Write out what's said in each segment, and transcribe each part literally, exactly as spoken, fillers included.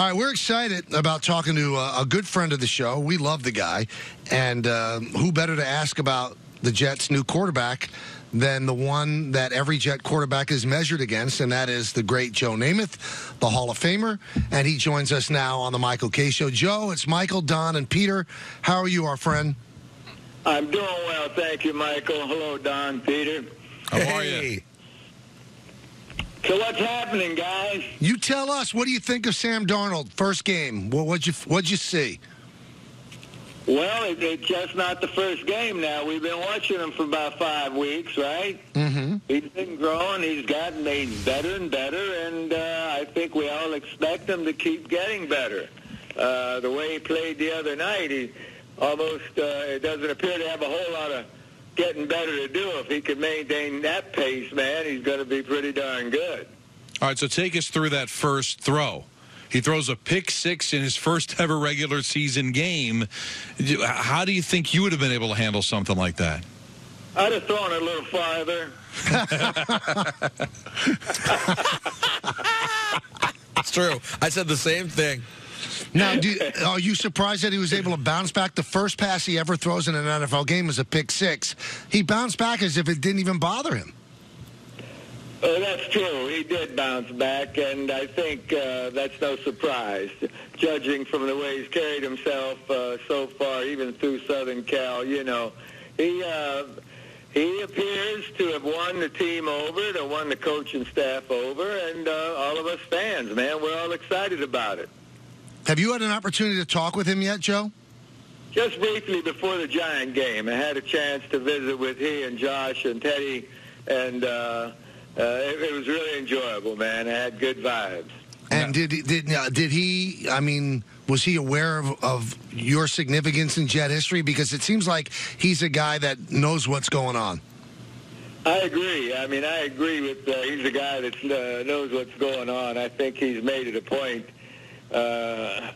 All right, we're excited about talking to a, a good friend of the show. We love the guy. And uh, who better to ask about the Jets' new quarterback than the one that every Jet quarterback is measured against, and that is the great Joe Namath, the Hall of Famer. And he joins us now on the Michael Kay Show. Joe, it's Michael, Don, and Peter. How are you, our friend? I'm doing well, thank you, Michael. Hello, Don, Peter. How are hey. you? So what's happening, guys? You tell us. What do you think of Sam Darnold first game? What what'd you what'd you see? Well, it, it's just not the first game now. We've been watching him for about five weeks, right? Mm-hmm. He's been growing. He's gotten he's better and better, and uh, I think we all expect him to keep getting better. Uh, the way he played the other night, he almost uh, it doesn't appear to have a whole lot of getting better to do. If he could maintain that pace, man, he's going to be pretty darn good. All right, so take us through that first throw. He throws a pick six in his first ever regular season game. How do you think you would have been able to handle something like that? I'd have thrown it a little farther. It's true. I said the same thing. Now, do, are you surprised that he was able to bounce back? The first pass he ever throws in an N F L game is a pick six. He bounced back as if it didn't even bother him. Oh, that's true. He did bounce back, and I think uh, that's no surprise, judging from the way he's carried himself uh, so far, even through Southern Cal. You know, he uh, he appears to have won the team over, to won the coaching staff over, and uh, all of us fans, man, we're all excited about it. Have you had an opportunity to talk with him yet, Joe? Just briefly before the Giant game. I had a chance to visit with he and Josh and Teddy, and uh, uh, it, it was really enjoyable, man. I had good vibes. And yeah. did, did, uh, did he, I mean, was he aware of, of your significance in Jet history? Because it seems like he's a guy that knows what's going on. I agree. I mean, I agree with uh, he's a guy that uh, knows what's going on. I think he's made it a point. Uh,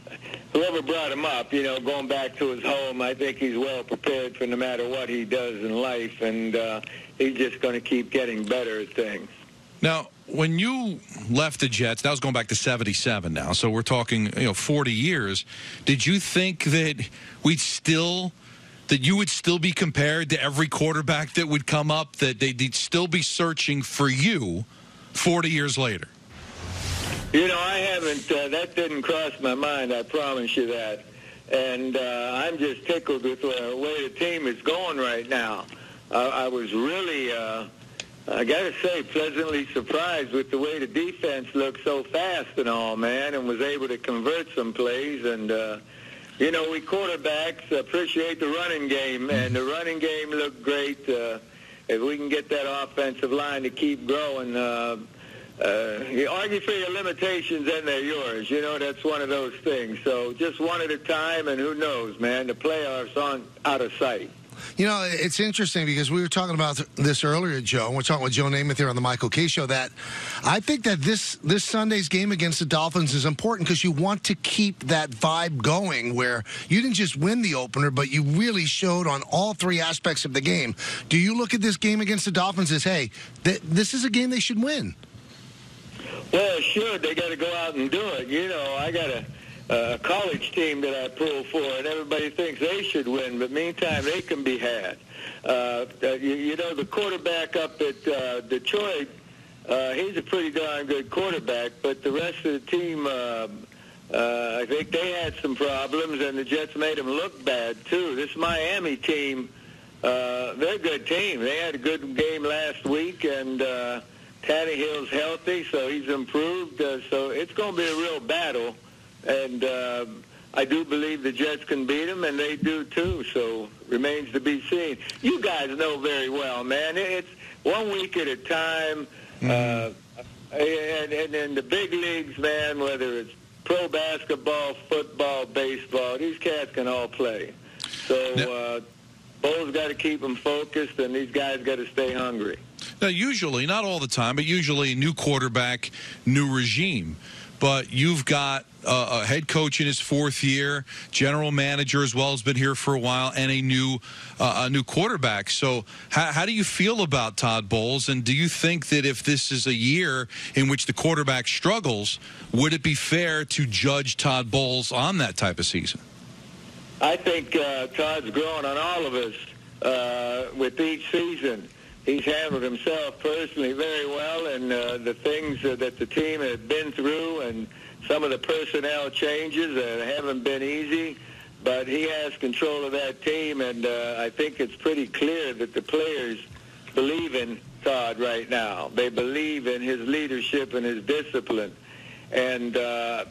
whoever brought him up, you know, going back to his home, I think he's well prepared for no matter what he does in life, and uh, he's just going to keep getting better at things. Now, when you left the Jets, that was going back to seventy-seven now, so we're talking, you know, forty years. Did you think that we'd still... that you would still be compared to every quarterback that would come up, that they'd still be searching for you forty years later? You know, I haven't, uh, that didn't cross my mind, I promise you that. And uh, I'm just tickled with the way the team is going right now. Uh, I was really, uh, I got to say, pleasantly surprised with the way the defense looked so fast and all, man, and was able to convert some plays. And, uh, you know, we quarterbacks appreciate the running game, and the running game looked great. Uh, if we can get that offensive line to keep growing, uh Uh, you argue for your limitations and they're yours. You know, that's one of those things. So just one at a time, and who knows, man, the playoffs aren't out of sight. You know, it's interesting because we were talking about this earlier, Joe, and we're talking with Joe Namath here on the Michael Kay Show, that I think that this, this Sunday's game against the Dolphins is important because you want to keep that vibe going where you didn't just win the opener, but you really showed on all three aspects of the game. Do you look at this game against the Dolphins as, hey, th- this is a game they should win? Well, sure, they got to go out and do it. You know, I got a, a college team that I pull for, and everybody thinks they should win, but meantime, they can be had. Uh, you, you know, the quarterback up at uh, Detroit, uh, he's a pretty darn good quarterback, but the rest of the team, uh, uh, I think they had some problems, and the Jets made them look bad, too. This Miami team, uh, they're a good team. They had a good game last week, and... Uh, Tannehill's healthy, so he's improved. Uh, so it's going to be a real battle, and uh, I do believe the Jets can beat them, and they do too. So remains to be seen. You guys know very well, man. It's one week at a time, uh, and and in the big leagues, man. Whether it's pro basketball, football, baseball, these cats can all play. So uh, Bowles got to keep them focused, and these guys got to stay hungry. Now, usually, not all the time, but usually new quarterback, new regime. but you've got a, a head coach in his fourth year, general manager as well has been here for a while, and a new uh, a new quarterback. So how, how do you feel about Todd Bowles, and do you think that if this is a year in which the quarterback struggles, would it be fair to judge Todd Bowles on that type of season? I think uh, Todd's growing on all of us uh, with each season. He's handled himself personally very well, and uh, the things uh, that the team had been through and some of the personnel changes uh, haven't been easy, but he has control of that team, and uh, I think it's pretty clear that the players believe in Todd right now. They believe in his leadership and his discipline, and uh,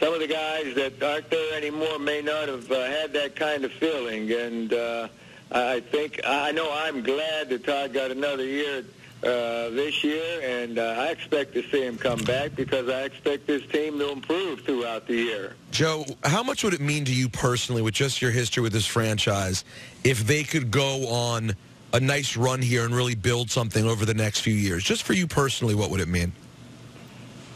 some of the guys that aren't there anymore may not have uh, had that kind of feeling, and uh, I think, I know I'm glad that Todd got another year uh, this year, and uh, I expect to see him come back because I expect this team to improve throughout the year. Joe, how much would it mean to you personally, with just your history with this franchise, if they could go on a nice run here and really build something over the next few years? Just for you personally, what would it mean?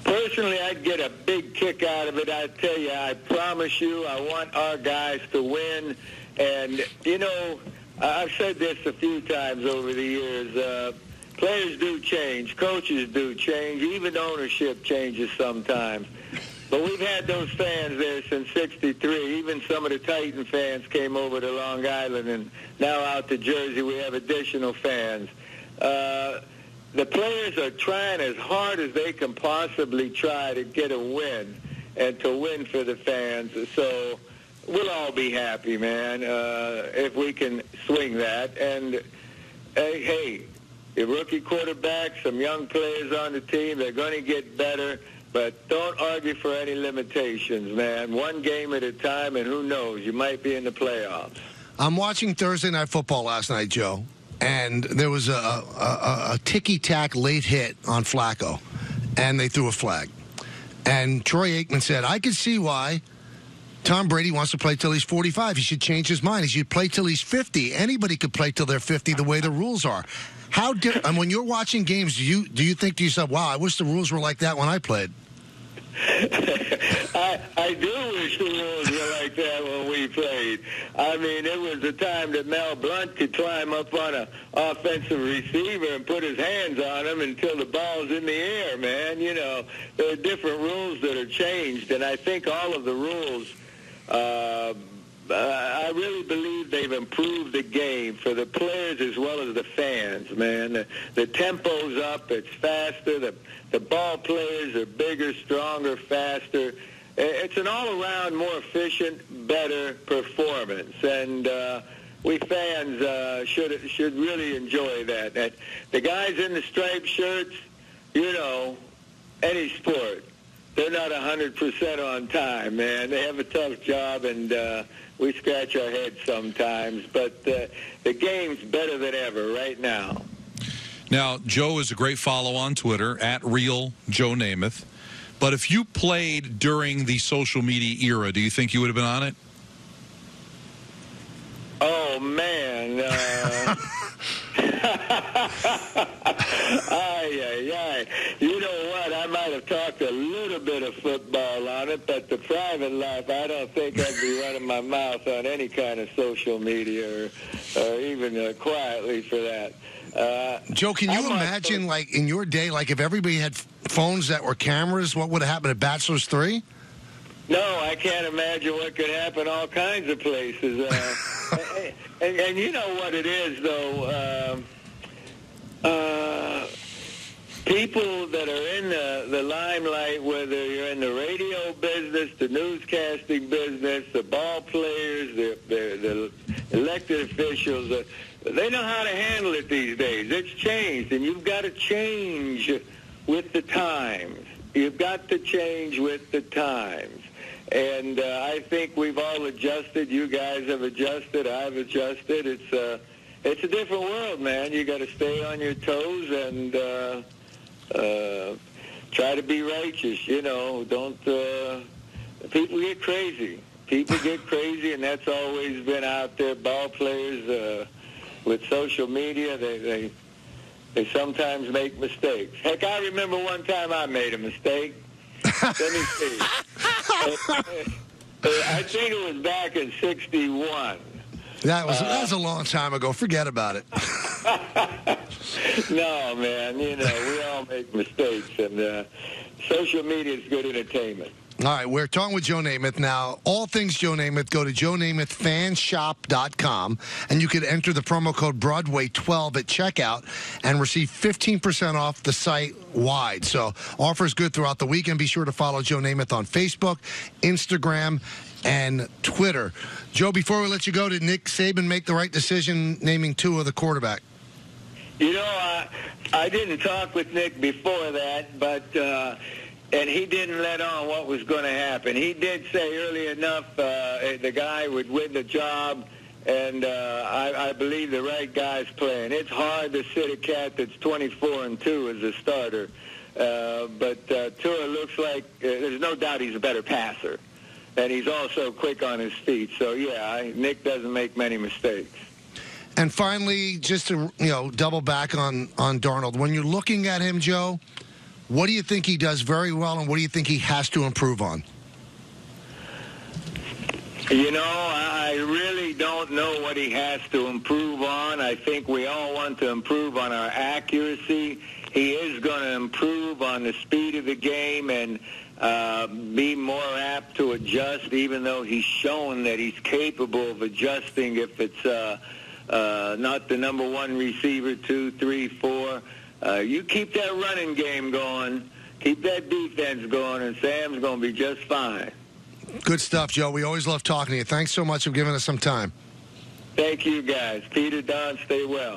Personally, I'd get a big kick out of it. I tell you, I promise you, I want our guys to win, and, you know, I've said this a few times over the years. Uh, players do change. Coaches do change. Even ownership changes sometimes. But we've had those fans there since sixty-three. Even some of the Titan fans came over to Long Island, and now out to Jersey we have additional fans. Uh, the players are trying as hard as they can possibly try to get a win and to win for the fans. So we'll all be happy, man, uh, if we can swing that. And, uh, hey, your rookie quarterback, some young players on the team, they're going to get better. But don't argue for any limitations, man. One game at a time, and who knows, you might be in the playoffs. I'm watching Thursday Night Football last night, Joe, and there was a, a, a ticky-tack late hit on Flacco, and they threw a flag. And Troy Aikman said, I could see why Tom Brady wants to play till he's forty-five. He should change his mind. He should play till he's fifty. Anybody could play till they're fifty the way the rules are. How did, and when you're watching games, do you, do you think to yourself, wow, I wish the rules were like that when I played? I, I do wish the rules were like that when we played. I mean, it was the time that Mel Blount could climb up on an offensive receiver and put his hands on him until the ball's in the air, man. You know, there are different rules that are changed, and I think all of the rules, Uh, I really believe they've improved the game for the players as well as the fans, man. The, the tempo's up. It's faster. The, the ball players are bigger, stronger, faster. It's an all-around more efficient, better performance. And uh, we fans uh, should, should really enjoy that. that. The guys in the striped shirts, you know, any sport, they're not one hundred percent on time, man. They have a tough job, and uh, we scratch our heads sometimes. But uh, the game's better than ever right now. Now, Joe is a great follow on Twitter, at Real Joe Namath. But if you played during the social media era, do you think you would have been on it? Oh, man. Uh... ay, ay, ay. You know what? I might have talked a little bit of football on it, but the private life, I don't think I'd be running my mouth on any kind of social media or, or even uh, quietly for that. Uh, Joe, can you imagine, like, in your day, like, if everybody had phones that were cameras, what would have happened at Bachelor's three? No, I can't imagine what could happen all kinds of places. Uh, and, and, and you know what it is, though. Uh, uh, people that are in the, the limelight, whether you're in the radio business, the newscasting business, the ball players, the, the, the elected officials, uh, they know how to handle it these days. It's changed, and you've got to change with the times. You've got to change with the times. And uh, I think we've all adjusted. You guys have adjusted. I've adjusted. It's uh, it's a different world, man. You got to stay on your toes and uh, uh, try to be righteous. You know, don't. Uh, people get crazy. People get crazy, and that's always been out there. Ball players uh, with social media, they they they sometimes make mistakes. Heck, I remember one time I made a mistake. Let me see. I think it was back in sixty-one. That was uh, that was a long time ago. Forget about it. No, man. You know, we all make mistakes, and uh, social media is good entertainment. All right, we're talking with Joe Namath now. All things Joe Namath, go to Joe Namath Fan Shop dot com, and you can enter the promo code Broadway twelve at checkout and receive fifteen percent off the site-wide. So offers good throughout the weekend. Be sure to follow Joe Namath on Facebook, Instagram, and Twitter. Joe, before we let you go, did Nick Saban make the right decision naming Tua the quarterback? You know, I, I didn't talk with Nick before that, but... Uh, And he didn't let on what was going to happen. He did say early enough uh, the guy would win the job, and uh, I, I believe the right guy's playing. It's hard to sit a cat that's twenty-four and two as a starter, uh, but uh, Tua looks like uh, there's no doubt he's a better passer, and he's also quick on his feet. So, yeah, I, Nick doesn't make many mistakes. And finally, just to you know, double back on, on Darnold, when you're looking at him, Joe, what do you think he does very well, and what do you think he has to improve on? You know, I really don't know what he has to improve on. I think we all want to improve on our accuracy. He is going to improve on the speed of the game and uh, be more apt to adjust, even though he's shown that he's capable of adjusting if it's uh, uh, not the number one receiver, two, three, four. Uh, you keep that running game going, keep that defense going, and Sam's going to be just fine. Good stuff, Joe. We always love talking to you. Thanks so much for giving us some time. Thank you, guys. Peter, Don, stay well.